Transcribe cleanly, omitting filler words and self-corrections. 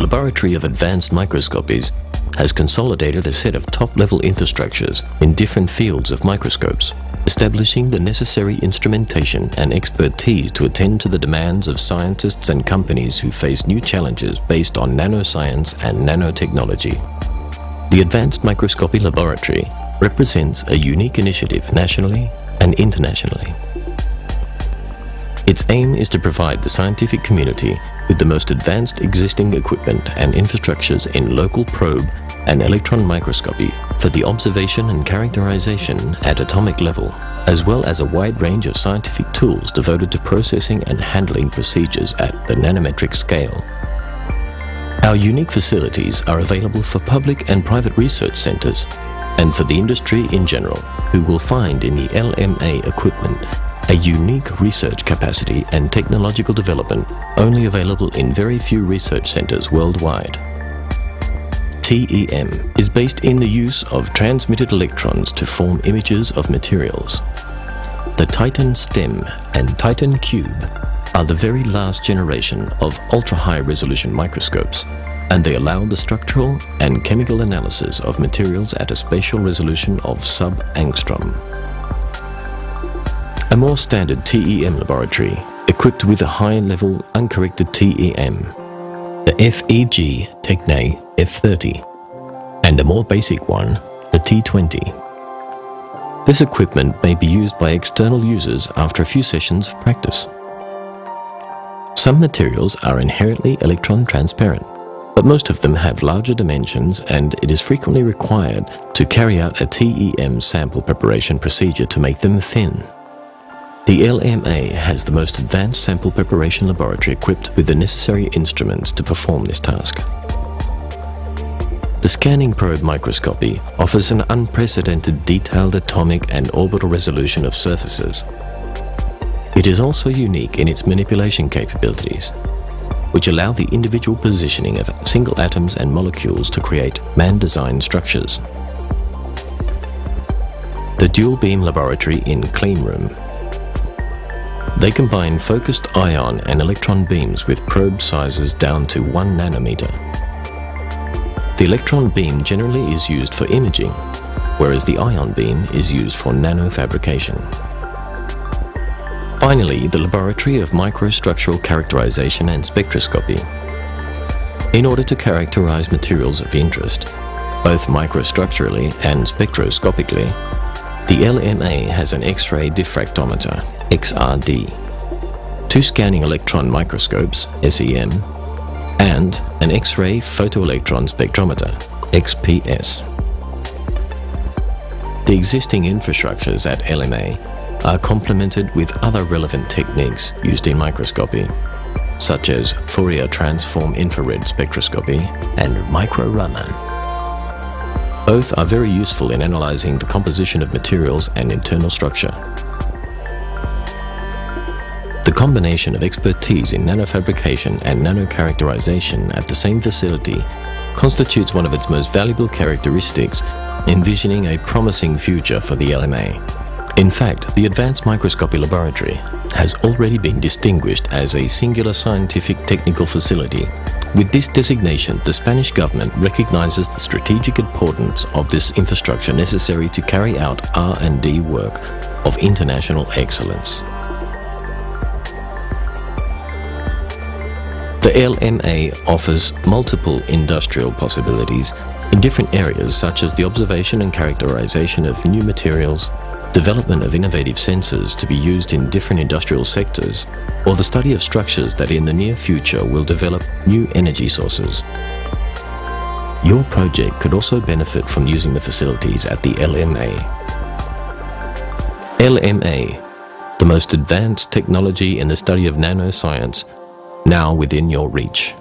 The Laboratory of Advanced Microscopies has consolidated a set of top-level infrastructures in different fields of microscopes, establishing the necessary instrumentation and expertise to attend to the demands of scientists and companies who face new challenges based on nanoscience and nanotechnology. The Advanced Microscopy Laboratory represents a unique initiative nationally and internationally. Its aim is to provide the scientific community with the most advanced existing equipment and infrastructures in local probe and electron microscopy for the observation and characterization at atomic level, as well as a wide range of scientific tools devoted to processing and handling procedures at the nanometric scale. Our unique facilities are available for public and private research centers and for the industry in general, who will find in the LMA equipment a unique research capacity and technological development only available in very few research centers worldwide. TEM is based in the use of transmitted electrons to form images of materials. The Titan STEM and Titan Cube are the very last generation of ultra-high resolution microscopes, and they allow the structural and chemical analysis of materials at a spatial resolution of sub-angstrom. A more standard TEM laboratory, equipped with a high-level uncorrected TEM, the FEG Tecnai F30, and a more basic one, the T20. This equipment may be used by external users after a few sessions of practice. Some materials are inherently electron transparent, but most of them have larger dimensions, and it is frequently required to carry out a TEM sample preparation procedure to make them thin. The LMA has the most advanced sample preparation laboratory equipped with the necessary instruments to perform this task. The scanning probe microscopy offers an unprecedented detailed atomic and orbital resolution of surfaces. It is also unique in its manipulation capabilities, which allow the individual positioning of single atoms and molecules to create man-designed structures. The dual beam laboratory in cleanroom. They combine focused ion and electron beams with probe sizes down to 1 nanometer. The electron beam generally is used for imaging, whereas the ion beam is used for nanofabrication. Finally, the Laboratory of Microstructural Characterization and Spectroscopy. In order to characterize materials of interest, both microstructurally and spectroscopically, the LMA has an X-ray diffractometer, XRD, 2 scanning electron microscopes, SEM, and an X-ray photoelectron spectrometer, XPS. The existing infrastructures at LMA are complemented with other relevant techniques used in microscopy, such as Fourier transform infrared spectroscopy and micro-Raman. Both are very useful in analyzing the composition of materials and internal structure. The combination of expertise in nanofabrication and nanocharacterization at the same facility constitutes one of its most valuable characteristics, envisioning a promising future for the LMA. In fact, the Advanced Microscopy Laboratory has already been distinguished as a singular scientific technical facility. With this designation, the Spanish government recognizes the strategic importance of this infrastructure necessary to carry out R&D work of international excellence. The LMA offers multiple industrial possibilities in different areas, such as the observation and characterization of new materials, development of innovative sensors to be used in different industrial sectors, or the study of structures that in the near future will develop new energy sources. Your project could also benefit from using the facilities at the LMA. LMA, the most advanced technology in the study of nanoscience, now within your reach.